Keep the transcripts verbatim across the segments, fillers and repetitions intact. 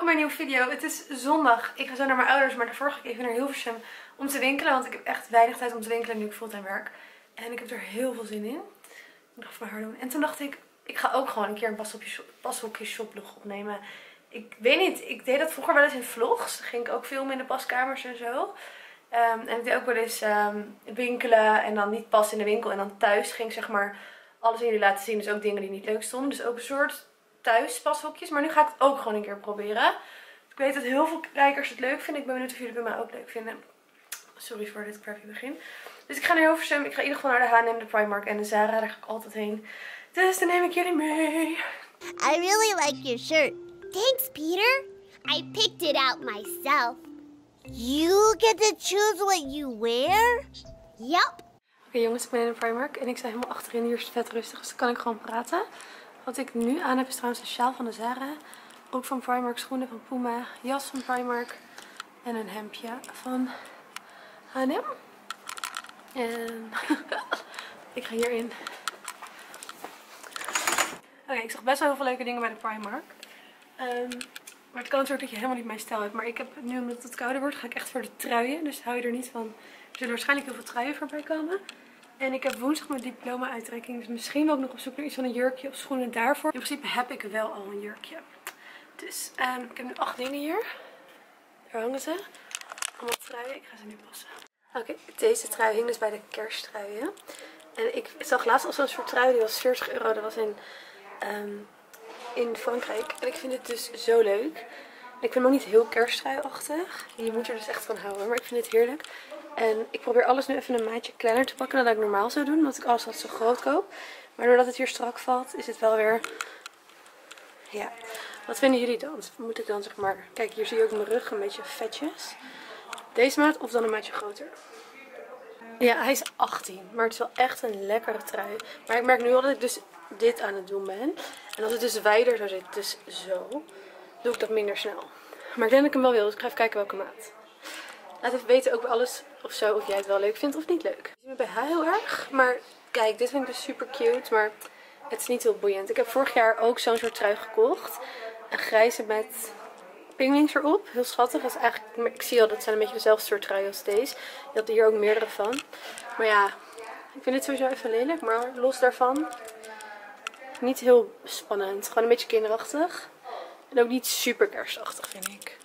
welkom bij een nieuwe video. Het is zondag. Ik ga zo naar mijn ouders, maar daarvoor ga ik even naar Hilversum om te winkelen. Want ik heb echt weinig tijd om te winkelen nu ik fulltime werk. En ik heb er heel veel zin in. Ik moet nog even mijn haar doen. En toen dacht ik, ik ga ook gewoon een keer een pashokje shoplog opnemen. Ik weet niet, ik deed dat vroeger wel eens in vlogs. Dan ging ik ook filmen in de paskamers en zo. Um, en ik deed ook wel eens um, winkelen en dan niet pas in de winkel. En dan thuis ging ik zeg maar alles in jullie laten zien. Dus ook dingen die niet leuk stonden. Dus ook een soort thuis pashokjes. Maar nu ga ik het ook gewoon een keer proberen. Ik weet dat heel veel kijkers het leuk vinden. Ik ben benieuwd of jullie het bij mij ook leuk vinden. Sorry voor dit crappy begin. Dus ik ga naar Hilversum. Ik ga in ieder geval naar de H en M, de Primark en de Zara. Daar ga ik altijd heen. Dus dan neem ik jullie mee. I really like your shirt. Thanks, Peter. I picked it out myself. You get to choose what you wear? Yup. Oké okay, jongens, ik ben in de Primark en ik sta helemaal achterin. Hier is het vet rustig, dus dan kan ik gewoon praten. Wat ik nu aan heb is trouwens een sjaal van de Zara. Broek van Primark, schoenen van Puma, jas van Primark. En een hemdje van H en M. En ik ga hierin. Oké, okay, ik zag best wel heel veel leuke dingen bij de Primark. Um, maar het kan natuurlijk dat je helemaal niet mijn stijl hebt. Maar ik heb nu, omdat het kouder wordt, ga ik echt voor de truien. Dus hou je er niet van. Er zullen waarschijnlijk heel veel truien voorbij komen. En ik heb woensdag mijn diploma-uitreiking. Dus misschien wil ik nog op zoek naar iets van een jurkje of schoenen daarvoor. In principe heb ik wel al een jurkje. Dus um, ik heb nu acht dingen hier. Daar hangen ze. Allemaal truien. Ik ga ze nu passen. Oké, okay, deze trui hing dus bij de kersttruien. En ik zag laatst al zo'n soort trui. Die was veertig euro. Dat was in... Um, in Frankrijk. En ik vind het dus zo leuk. En ik vind hem ook niet heel kersttrui-achtig. Je moet er dus echt van houden. Maar ik vind het heerlijk. En ik probeer alles nu even een maatje kleiner te pakken dan dat ik normaal zou doen. Omdat ik alles altijd zo groot koop. Maar doordat het hier strak valt, is het wel weer... Ja. Wat vinden jullie dan? Moet ik dan zeg maar... Kijk, hier zie je ook mijn rug een beetje vetjes. Deze maat of dan een maatje groter? Ja, hij is achttien. Maar het is wel echt een lekkere trui. Maar ik merk nu al dat ik dus dit aan het doen ben. En als het dus wijder zou zitten, dus zo, doe ik dat minder snel. Maar ik denk dat ik hem wel wil, dus ik ga even kijken welke maat. Laat even weten ook bij alles of zo of jij het wel leuk vindt of niet leuk. Ik zie me bij haar heel erg, maar kijk, dit vind ik dus super cute, maar het is niet heel boeiend. Ik heb vorig jaar ook zo'n soort trui gekocht. Een grijze met pinguïns erop, heel schattig. Dat is eigenlijk, ik zie al, dat zijn een beetje dezelfde soort trui als deze. Je had er hier ook meerdere van. Maar ja, ik vind dit sowieso even lelijk, maar los daarvan... Niet heel spannend. Gewoon een beetje kinderachtig. En ook niet super kerstachtig vind ik.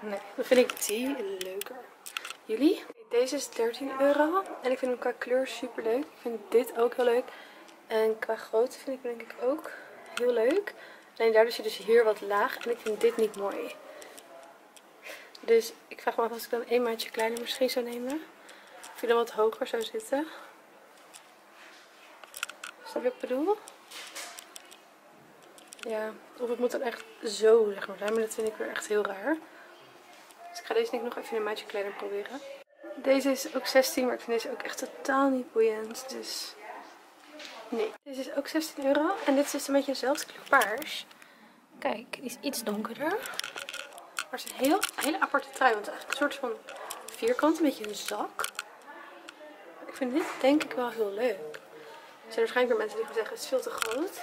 Nee. Dan vind ik die leuker. Jullie? Deze is dertien euro. En ik vind hem qua kleur super leuk. Ik vind dit ook heel leuk. En qua grootte vind ik denk ik ook heel leuk. Alleen daardoor zit dus hier wat laag. En ik vind dit niet mooi. Dus ik vraag me af als ik dan een maatje kleiner misschien zou nemen. Of je dan wat hoger zou zitten. Snap je wat ik bedoel? Ja, of het moet dan echt zo zeg maar zijn, maar dat vind ik weer echt heel raar. Dus ik ga deze denk ik nog even in een maatje kleiner proberen. Deze is ook zestien, maar ik vind deze ook echt totaal niet boeiend, dus nee. Deze is ook zestien euro en dit is dus een beetje dezelfde kleur paars. Kijk, die is iets donkerder. Maar het is een heel, hele aparte trui, want het is eigenlijk een soort van vierkant, een beetje een zak. Ik vind dit denk ik wel heel leuk. Er zijn waarschijnlijk weer mensen die gaan zeggen, het is veel te groot.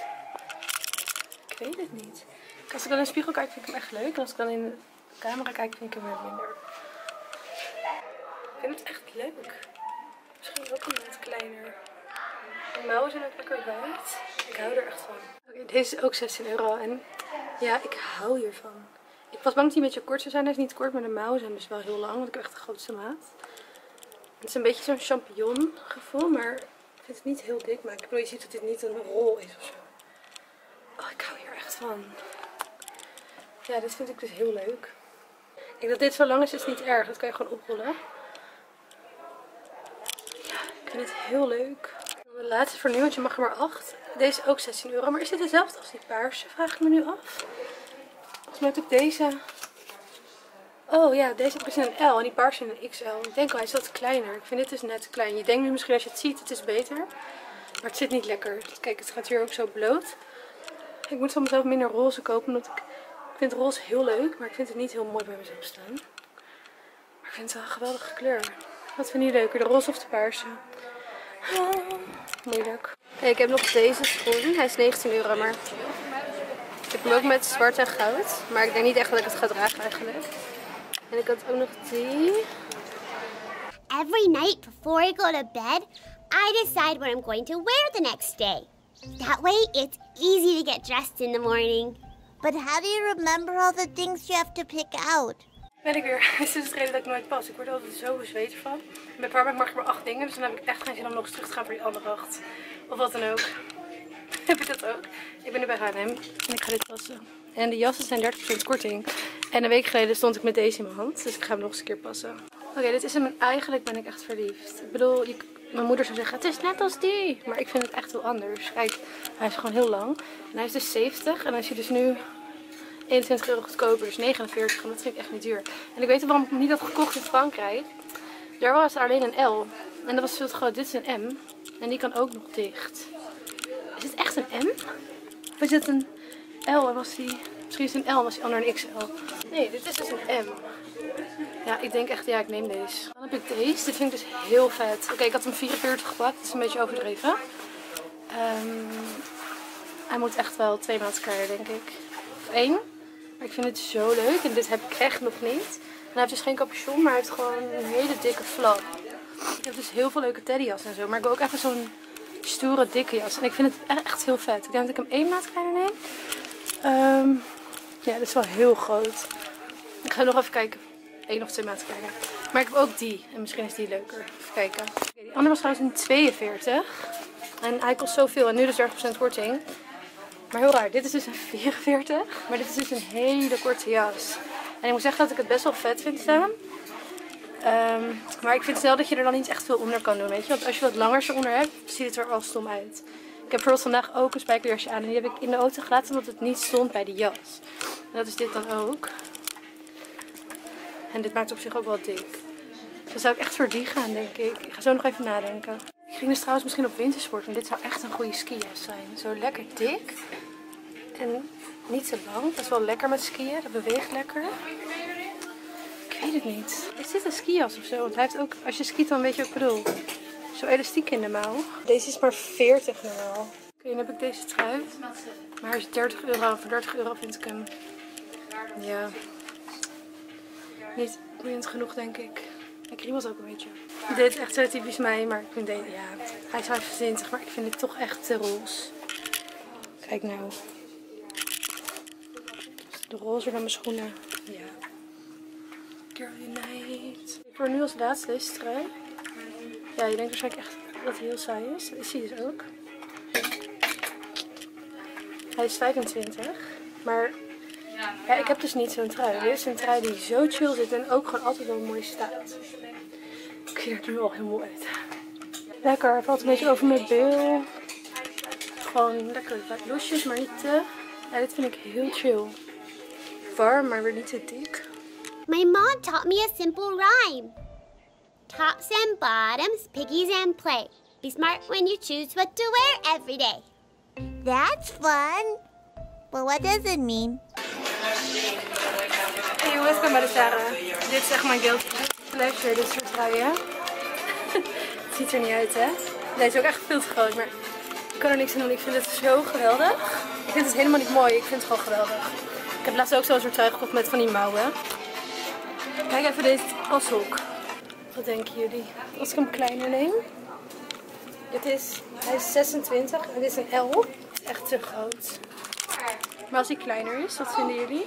Ik weet het niet. Als ik dan in de spiegel kijk vind ik hem echt leuk. En als ik dan in de camera kijk vind ik hem weer minder. Ik vind het echt leuk. Misschien ook een maat kleiner. De mouwen zijn ook lekker wijd. Ik hou er echt van. Okay, deze is ook zestien euro. En ja, ik hou hiervan. Ik was bang dat die een beetje kort zou zijn. Hij is niet kort, maar de mouwen zijn dus wel heel lang. Want ik heb echt de grootste maat. Het is een beetje zo'n champignon gevoel. Maar ik vind het niet heel dik. Maar ik bedoel, je ziet dat dit niet een rol is ofzo. Oh, ik hou hier echt van. Ja, dit vind ik dus heel leuk. Kijk, dat dit zo lang is, is niet erg. Dat kan je gewoon oprollen. Ja, ik vind het heel leuk. De laatste voor nu, want je mag er maar acht. Deze is ook zestien euro. Maar is dit dezelfde als die paarse? Vraag ik me nu af. Volgens mij heb ik deze... Oh ja, deze heb ik in een L en die paarse in een X L. Ik denk al, hij is wat kleiner. Ik vind dit dus net klein. Je denkt nu misschien als je het ziet, het is beter. Maar het zit niet lekker. Kijk, het gaat hier ook zo bloot. Ik moet van mezelf minder roze kopen, omdat ik, ik vind roze heel leuk, maar ik vind het niet heel mooi bij mezelf staan. Maar ik vind het wel een geweldige kleur. Wat vind je leuker, de roze of de paarse? Oh, moeilijk. Hey, ik heb nog deze schoen. Hij is negentien euro, maar ik heb blok met zwart en goud. Maar ik denk niet echt dat ik het ga dragen eigenlijk. En ik had ook nog die. Every night before I go to bed, I decide what I'm going to wear the next day. That way it's easy to get dressed in the morning. But how do you remember all the things you have to pick out? Ben ik weer. Het is dus de reden dat ik nooit pas. Ik word altijd zo bezweet van. Bij Primark mag ik maar acht dingen, dus dan heb ik echt geen zin om nog eens terug te gaan voor die andere acht. Of wat dan ook. Heb ik dat ook. Ik ben nu bij H en M en ik ga dit passen. En de jassen zijn dertig procent korting. En een week geleden stond ik met deze in mijn hand, dus ik ga hem nog eens een keer passen. Oké, okay, dit is hem en eigenlijk ben ik echt verliefd. Ik bedoel, je, mijn moeder zou zeggen, het is net als die. Maar ik vind het echt heel anders. Kijk, hij is gewoon heel lang. En hij is dus zeventig en als je dus nu... eenentwintig euro goedkoper, dus negenenveertig. En dat vind ik echt niet duur. En ik weet waarom ik hem niet had gekocht in Frankrijk. Daar was alleen een L. En dat was veel te groot. Dit is een M. En die kan ook nog dicht. Is dit echt een M? Of is dit een L? En was die... Misschien is het een L, was die ander een X L. Nee, dit is dus een M. Ja, ik denk echt, ja, ik neem deze. Dan heb ik deze. Dit vind ik dus heel vet. Oké, okay, ik had hem vierenveertig gepakt. Dat is een beetje overdreven. Um, hij moet echt wel twee maanden klaar, denk ik. Of één. Maar ik vind het zo leuk en dit heb ik echt nog niet. En hij heeft dus geen capuchon, maar hij heeft gewoon een hele dikke flap. Hij heeft dus heel veel leuke teddyjas en zo. Maar ik wil ook even zo'n stoere dikke jas. En ik vind het echt heel vet. Ik denk dat ik hem één maat kleiner neem. Um, ja, dat is wel heel groot. Ik ga nog even kijken. Eén of twee maat kleiner. Maar ik heb ook die. En misschien is die leuker. Even kijken. Okay, die andere was trouwens een tweeënveertig. En hij kost zoveel. En nu dus dertig procent korting. Maar heel raar, dit is dus een vierenveertig, maar dit is dus een hele korte jas. En ik moet zeggen dat ik het best wel vet vind staan. Um, maar ik vind snel dat je er dan niet echt veel onder kan doen, weet je. Want als je wat langers eronder hebt, ziet het er al stom uit. Ik heb bijvoorbeeld vandaag ook een spijkerjasje aan en die heb ik in de auto gelaten omdat het niet stond bij de jas. En dat is dit dan ook. En dit maakt op zich ook wel dik. Dus dan zou ik echt voor die gaan, denk ik. Ik ga zo nog even nadenken. Ik ging dus trouwens misschien op wintersport, want dit zou echt een goede skijas zijn. Zo lekker dik en niet te lang. Dat is wel lekker met skiën, dat beweegt lekker. Ik weet het niet. Is dit een skijas of zo? Want hij heeft ook, als je skiet dan weet je wat ik bedoel. Zo elastiek in de mouw. Deze is maar veertig normaal. Oké, okay, dan heb ik deze trui. Maar hij is dertig euro. Voor dertig euro vind ik hem. Ja. Niet boeiend genoeg, denk ik. Hij kriebelt ook een beetje. Dit is echt zo typisch mij, maar ik vind deze, ja, hij is vijfentwintig, maar ik vind het toch echt te roze. Kijk nou. Is de roze dan mijn schoenen? Ja. Girly night. Voor nu als laatste deze trui. Ja, je denkt waarschijnlijk echt dat hij heel saai is. Dat is hij dus ook. Hij is vijfentwintig, maar... Ja, ik heb dus niet zo'n trui. Dit is een trui die zo chill zit en ook gewoon altijd wel mooi staat. Ik zie er nu al heel mooi uit. Lekker, hij valt een beetje over mijn bil. Gewoon lekker wat losjes, maar niet te... Ja, dit vind ik heel chill. Warm, maar weer niet te dik. My mom taught me a simple rhyme. Tops and bottoms, piggies and play. Be smart when you choose what to wear every day. That's fun. But what does it mean? Hey jongens, ik ben bij de Zara. Dit is echt mijn guilty pleasure, dit soort truien. Het ziet er niet uit, hè? Deze is ook echt veel te groot, maar ik kan er niks aan doen. Ik vind het zo geweldig. Ik vind het helemaal niet mooi, ik vind het gewoon geweldig. Ik heb laatst ook zo'n soort trui gekocht met van die mouwen. Kijk even deze als hoek. Wat denken jullie? Als ik hem kleiner neem. Dit is, hij is zesentwintig en dit is een L. Echt te groot. Maar als hij kleiner is, wat vinden jullie?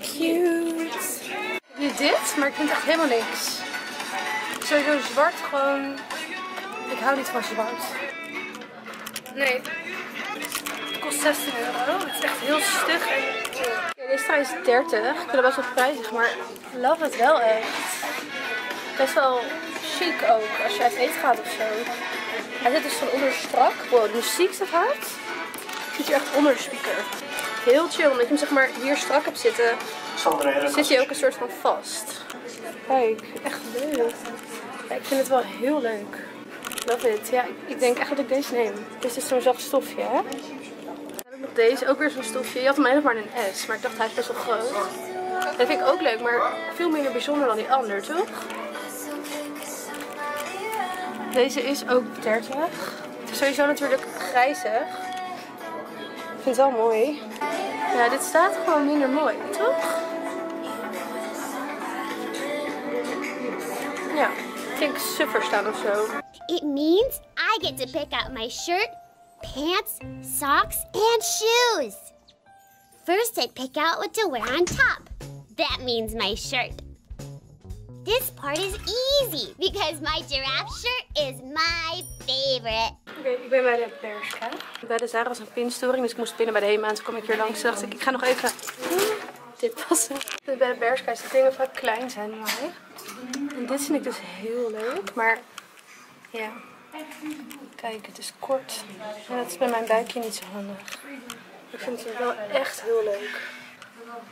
Cute! Nu dit, maar ik vind echt helemaal niks. Sowieso zwart gewoon... Ik hou niet van zwart. Nee. Het kost zestien euro. Het is echt heel stug en... Okay, deze trui is dertig. Ik vind het best wel prijzig, maar ik love het wel echt. Best wel chic ook, als je uit eten gaat of zo. Hij zit dus van onder strak. Wow, de muziek staat hard. Zit je echt onder de speaker. Heel chill, omdat je hem zeg maar hier strak hebt zitten, zit hij ook een soort van vast. Kijk, echt leuk. Ja, ik vind het wel heel leuk. Love it. Ja, ik denk echt dat ik deze neem. Dit is zo'n zacht stofje, hè? Dan heb ik nog deze, ook weer zo'n stofje. Je had hem eigenlijk maar een S, maar ik dacht hij is best wel groot. Dat vind ik ook leuk, maar veel minder bijzonder dan die ander, toch? Deze is ook dertig. Het is sowieso natuurlijk grijzig. vind het wel mooi. Ja, dit staat gewoon minder mooi, toch? Ja, ik denk suffer staan of zo. It means I get to pick out my shirt, pants, socks and shoes. First I pick out what to wear on top. That means my shirt. This part is easy because my giraffe shirt is my favorite. Oké, okay, ik ben bij de Bershka. Bij de Zara was een pinstoring, dus ik moest pinnen bij de Hema. En toen kom ik hier langs en dacht ik, ik ga nog even dit passen. Dus bij de Bershka is de dingen vaak klein zijn. Maar... En dit vind ik dus heel leuk, maar ja, kijk, het is kort. En dat is bij mijn buikje niet zo handig. Ik vind het wel echt heel leuk.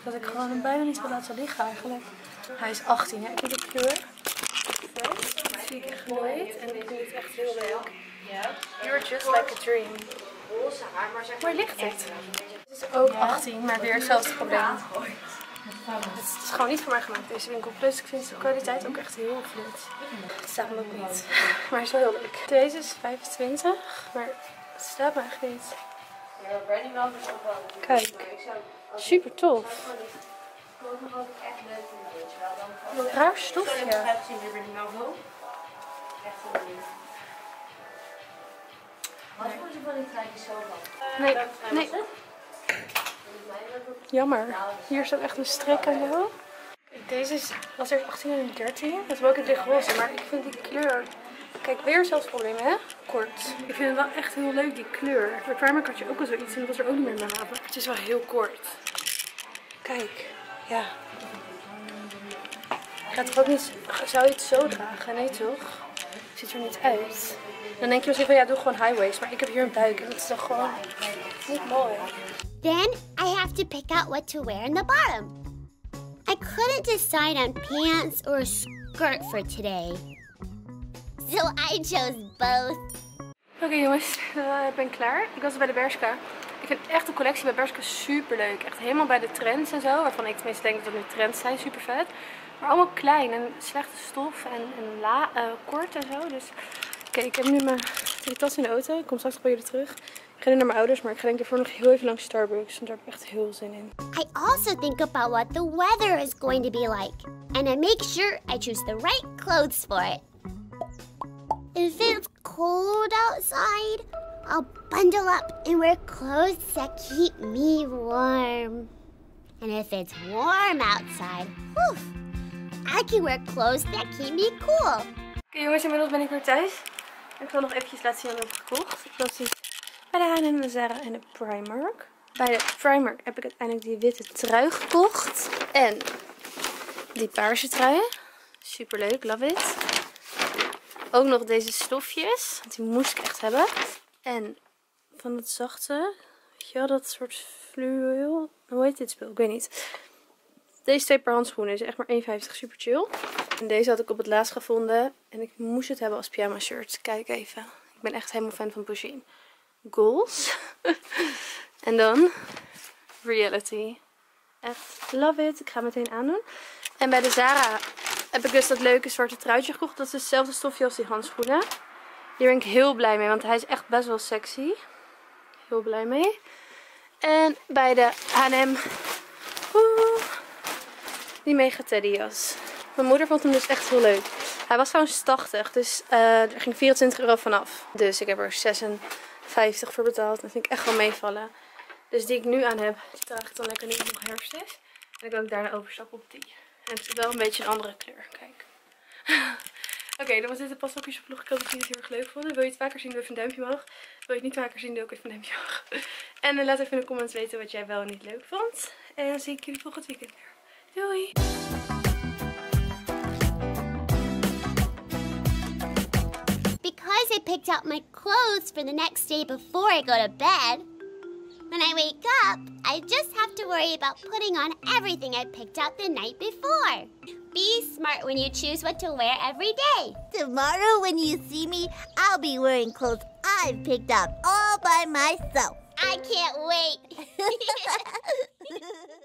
Dat ik gewoon bijna niet wil laten liggen eigenlijk. Hij is achttien, hè? Ik vind de kleur. Dat zie ik echt nooit en ik vind het echt heel leuk. You're just like a dream. Waar ligt het? Het is ook achttien, maar weer hetzelfde probleem. Het is gewoon niet voor mij gemaakt, deze winkel. Plus, ik vind de kwaliteit ook echt heel flut. Het staat me ook niet, maar het is wel heel leuk. Deze is vijfentwintig, maar het staat me echt niet. Kijk, super tof. Wat raar stofje. Ja. Nee, nee. Jammer. Hier staat echt een strek en zo. Deze is, was er achttien en dertien. Dat is ook een lichtroze, maar ik vind die kleur... Kijk, weer zelfs probleem, hè? Kort. Ik vind het wel echt heel leuk, die kleur. Bij Primark had je ook al zoiets en dat was er ook niet meer mee hebben. Het is wel heel kort. Kijk, ja. Ik ga toch ook niet... Zou je het zo dragen? Nee, toch? Het ziet er niet uit. Dan denk je misschien van, ja, doe gewoon high-waist. Maar ik heb hier een buik en dat is toch gewoon niet mooi. Then I have to pick out what to wear in the bottom. I couldn't decide on pants or a skirt for today. So I chose both. Oké okay, jongens, uh, ik ben klaar. Ik was bij de Bershka. Ik vind echt de collectie bij Bershka super leuk. Echt helemaal bij de trends en zo. Waarvan ik tenminste denk dat het nu trends zijn. Super vet. Maar allemaal klein en slechte stof en, en la, uh, kort en zo. Dus oké, okay, ik heb nu mijn tas in de auto. Ik kom straks bij jullie terug. Ik ga nu naar mijn ouders, maar ik ga denk ik ervoor nog heel even langs Starbucks, want daar heb ik echt heel zin in. I also think about what the weather is going to be like, and I make sure I choose the right clothes for it. If it's cold outside, I'll bundle up and wear clothes that keep me warm. And if it's warm outside, whew, I can wear clothes that keep me cool. Oké okay, jongens, inmiddels ben ik weer thuis. Ik wil nog eventjes laten zien wat ik heb gekocht. Ik was dus bij de H en M, de Zara en de Primark. Bij de Primark heb ik uiteindelijk die witte trui gekocht. En die paarse trui. Superleuk, love it. Ook nog deze stofjes. Want die moest ik echt hebben. En van het zachte. Weet je wel, dat soort fluweel. Hoe heet dit spul? Ik weet niet. Deze twee paar handschoenen is echt maar één vijftig. Super chill. En deze had ik op het laatst gevonden. En ik moest het hebben als pyjama shirt. Kijk even. Ik ben echt helemaal fan van Pusheen. Goals. En dan reality. Echt love it. Ik ga het meteen aandoen. En bij de Zara heb ik dus dat leuke zwarte truitje gekocht. Dat is hetzelfde stofje als die handschoenen. Hier ben ik heel blij mee, want hij is echt best wel sexy. Heel blij mee. En bij de H en M die mega teddyjas. Mijn moeder vond hem dus echt heel leuk. Hij was trouwens tachtig, dus uh, er ging vierentwintig euro vanaf. Dus ik heb er zesenvijftig voor betaald. Dat vind ik echt wel meevallen. Dus die ik nu aan heb, die draag ik dan lekker nu nog herfst is. En ik kan ook daarna overstappen op die. En het is wel een beetje een andere kleur. Kijk. Oké, okay, dan was dit de passtokjes vlog. Ik hoop dat jullie het heel erg leuk vonden. Wil je het vaker zien, doe even een duimpje omhoog. Wil je het niet vaker zien, doe ook even een duimpje omhoog. En uh, laat even in de comments weten wat jij wel en niet leuk vond. En dan zie ik jullie volgend weekend weer. Doei! Because I picked out my clothes for the next day before I go to bed, when I wake up, I just have to worry about putting on everything I picked out the night before. Be smart when you choose what to wear every day. Tomorrow when you see me, I'll be wearing clothes I've picked out all by myself. I can't wait.